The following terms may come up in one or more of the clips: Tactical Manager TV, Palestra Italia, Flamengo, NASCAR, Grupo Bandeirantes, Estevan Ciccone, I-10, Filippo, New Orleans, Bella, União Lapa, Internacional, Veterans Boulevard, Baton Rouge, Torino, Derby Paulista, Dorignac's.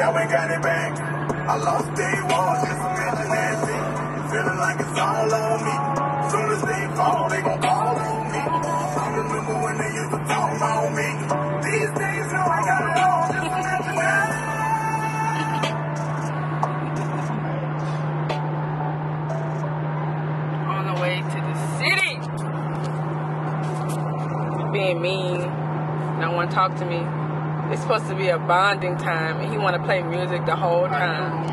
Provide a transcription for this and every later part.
yeah, we got it back. I lost day one, just imagine that thing. Feeling like it's all on me. Soon as they fall, they gon' fall on me. I remember when they used to talk on me. These days, no, I got it all. Just imagine that. On the way to the city. Being mean, no one talked to me. It's supposed to be a bonding time, and he want to play music the whole time.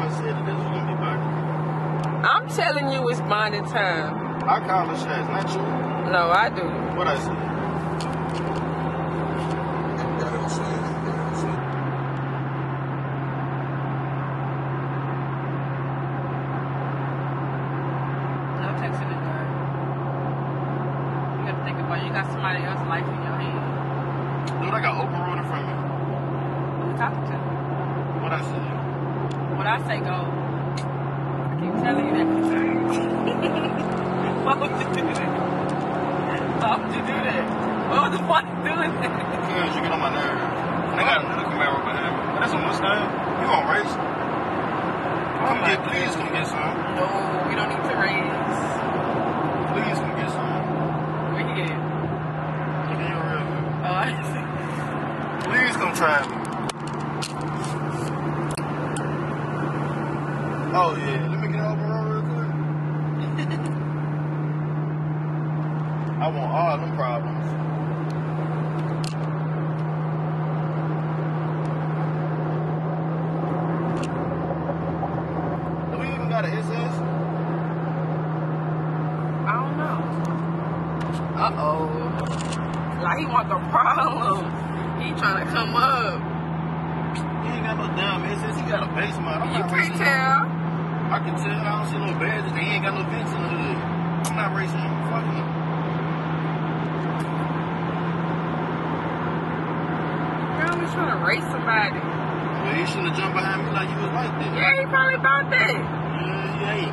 I'm telling you, it's bonding time. I call the shots, not you. No, I do. What I say? No texting it, girl. You got to think about it. You got somebody else's life in your hand. Dude, I got open road in front of me. Talking to. What I say? What I say, go. I keep telling you that. Why would you do that? Why would you do that? What was the point of doing that? Because you get on my nerve. I got another Camaro behind me. That's a Mustang. You gonna race? Come get, please come get some. No, we don't need to race. Please come get some. Where you at? Look at your real man. Oh, I see. Please come try me. Oh, yeah. Let me get over real quick. I want all them problems. Do we even got an SS? I don't know. Uh-oh. Like, he want the problems. He trying to come up. He ain't got no damn SS. He got a base model. You can't tell. I can tell, I don't see no badges. They ain't got no vents in the hood. I'm not racing him. Fuck him. Girl, we trying to race somebody. Well, he shouldn't have jumped behind me like you was like that. Yeah, he probably about that. Yeah, he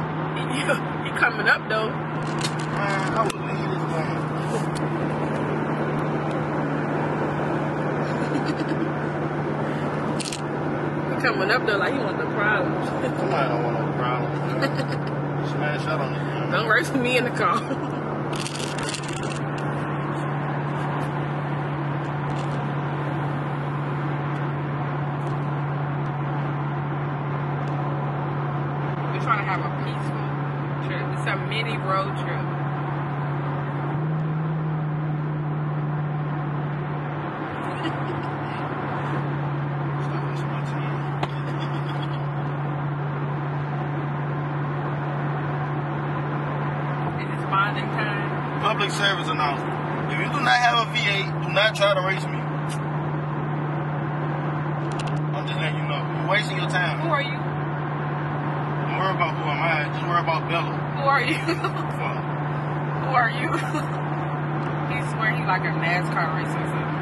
ain't. He coming up, though. Man, I would leave this man. He coming up, though, like he want the problems. Somebody don't want no problems. Smash out on the ground. Don't race with me in the car. We're trying to have a peaceful trip. It's a mini road trip. Public service announcement. If you do not have a V8, do not try to race me. I'm just letting you know. You're wasting your time. Who are you? Don't worry about who am I. Just worry about Bella. Who are you? Who are you? He swear he like a NASCAR racer or something.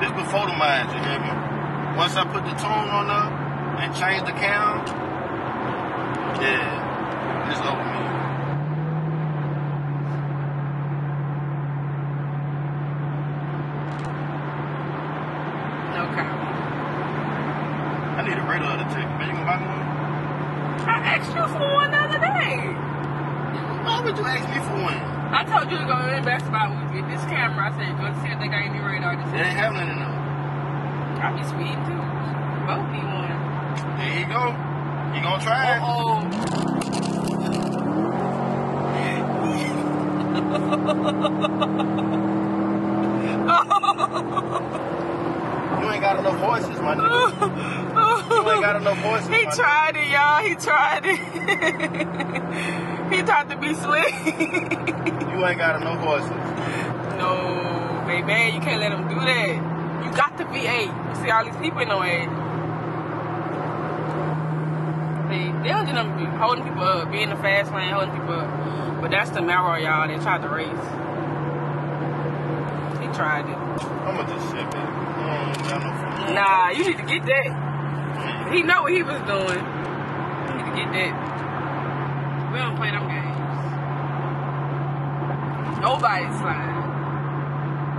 This before the mines, you hear me? Once I put the tone on up and change the cam, yeah, it's over me. No comment. I need a radar of the ticket. Man, you gonna buy me one? I asked you for one the other day. Why would you ask me for one? I told you to go in Best Buy when we get this camera. I said, go see if they got any radar. They ain't have none of them. I be sweet too. Both need one. There you go. You gonna try it? Uh-oh. You ain't got enough voices, my nigga. You ain't got enough voices. He tried it, y'all. He tried it. He tried to be slick. You ain't got enough voices. No, baby. You can't let him do that. You got to be V8. You see all these people in the way. They don't just be holding people up, being the fast lane, holding people up. But that's the Maro, y'all. They tried to race. He tried it. I'm gonna just ship it. I don't got no fun. Nah, you need to get that. Yeah. He know what he was doing. You need to get that. We don't play them games. Nobody's lying.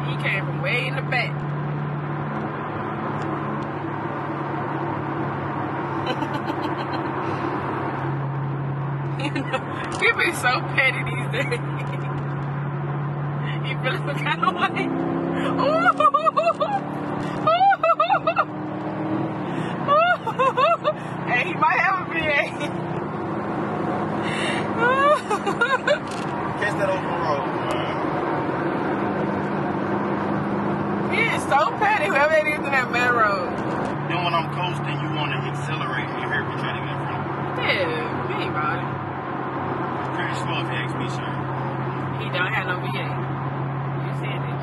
He came from way in the back. You know, people are so petty these days. You feel some kind of way. Hey, he might have a VA. Catch that over the road. So petty, whoever it is in that man road. Then when I'm coasting, you want to accelerate me here if you're trying to get in front of me. Yeah, me, buddy. Pretty slow if you ask me, sir. He don't have no VA. You said it.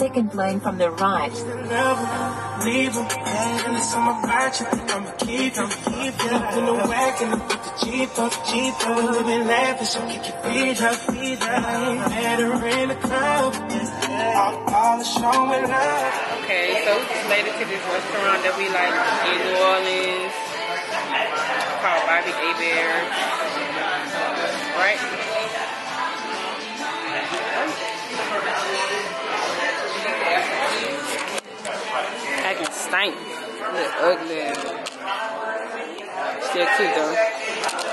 Second lane from the right. Leave him, and it's on my back. I'm a kid. In the wagon, and put the Jeep up. We're living lavish, I'm kicking feet up. I ain't better in the club. All the showing love. Okay, so we just made it to this restaurant that we like in New Orleans called Bobby A. Bear. Right? I can stink. Look ugly. Still cute though.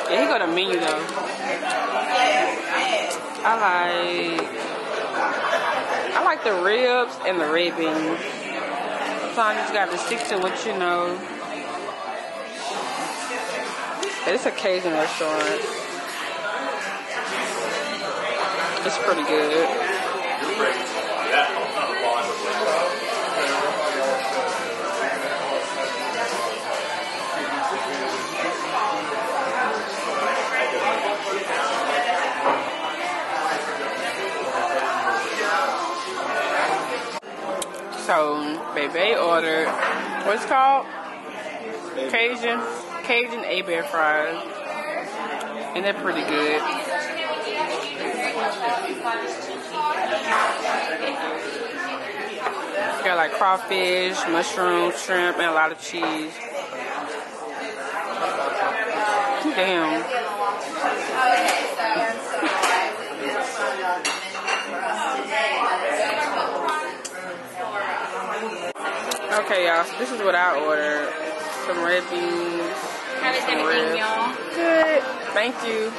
Yeah, he got a menu though. I like the ribs and the red beans. So I just gotta stick to what you know. It's a Cajun restaurant. It's pretty good. So, baby ordered, what's it called? Cajun A-Bear fries. And they're pretty good. It's got like crawfish, mushrooms, shrimp, and a lot of cheese. Damn. Okay, y'all, so this is what I ordered. Some red beans. How is everything, y'all? Good. Thank you.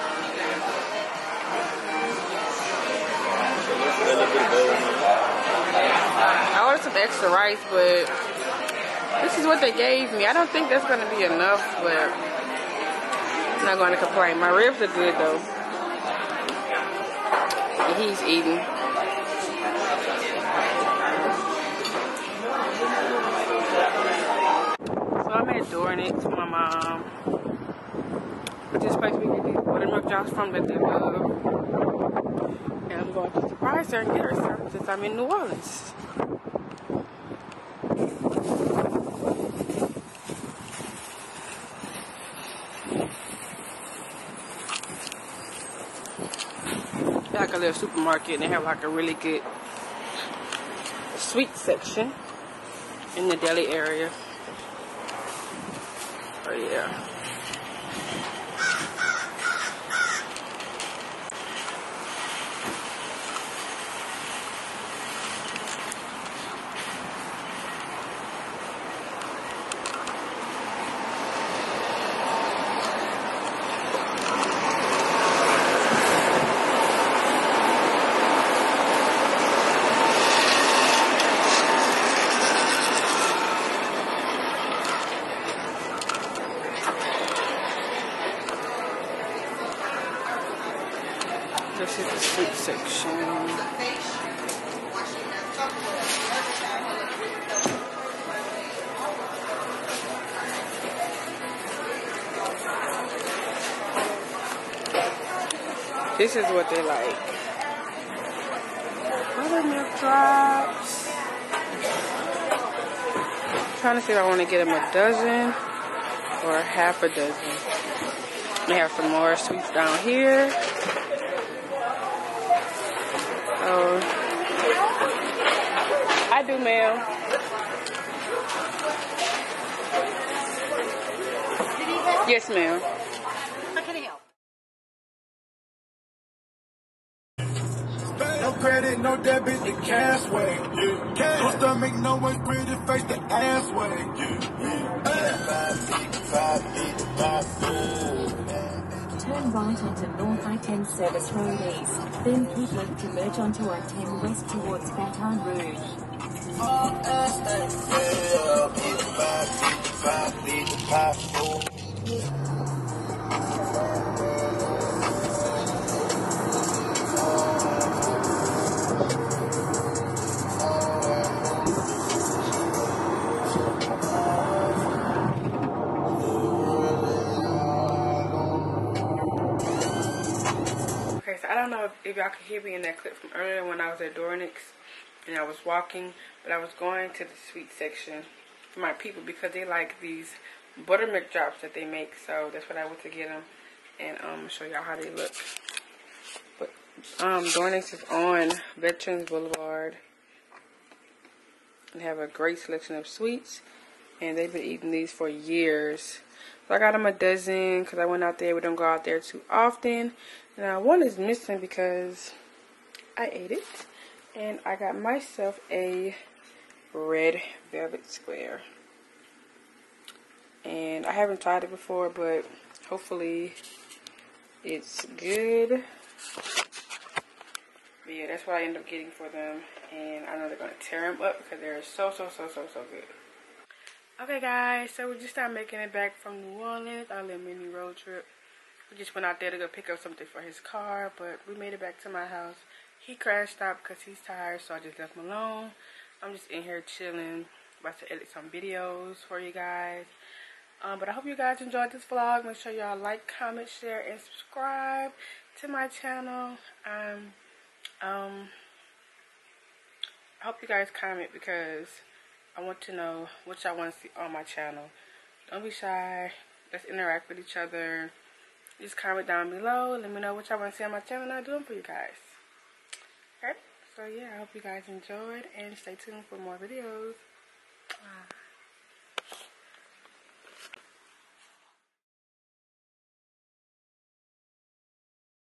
I ordered some extra rice, but this is what they gave me. I don't think that's going to be enough, but I'm not going to complain. My ribs are good, though. and he's eating. So I'm at Dorignac's with my mom. This place we can get buttermilk drops from that they love. And I'm going to surprise her and get her something since I'm in New Orleans. Like a little supermarket, and they have like a really good sweet section in the deli area. Oh yeah. This is the sweet section. This is what they like. Buttermilk drops. I'm trying to see if I want to get them a dozen or half a dozen. We have some more sweets down here. I do, ma'am. Yes, ma'am. No credit, no debit, the cash way. No stomach, no one pretty face, the ass way. 10 right onto North I-10 Service Road East, then keep left to merge onto I-10 West towards Baton Rouge. Okay, so I don't know if y'all could hear me in that clip from earlier when I was at Dorignac's. And I was walking, but I was going to the sweet section for my people because they like these buttermilk drops that they make. So that's what I went to get them, and show y'all how they look. But Dorignac's is on Veterans Boulevard. They have a great selection of sweets, and they've been eating these for years. So I got them a dozen because I went out there. We don't go out there too often. Now one is missing because I ate it. And I got myself a red velvet square. And I haven't tried it before, but hopefully it's good. But yeah, that's what I end up getting for them. And I know they're going to tear them up because they're so good. Okay, guys, so we just started making it back from New Orleans. Our little mini road trip. We just went out there to go pick up something for his car, but we made it back to my house. He crashed out because he's tired, so I just left him alone. I'm just in here chilling, about to edit some videos for you guys. But I hope you guys enjoyed this vlog. Make sure y'all like, comment, share, and subscribe to my channel. I hope you guys comment because I want to know what y'all want to see on my channel. Don't be shy. Let's interact with each other. Just comment down below. Let me know what y'all want to see on my channel, and I'll do them for you guys. Alright, so yeah, I hope you guys enjoyed and stay tuned for more videos. Bye.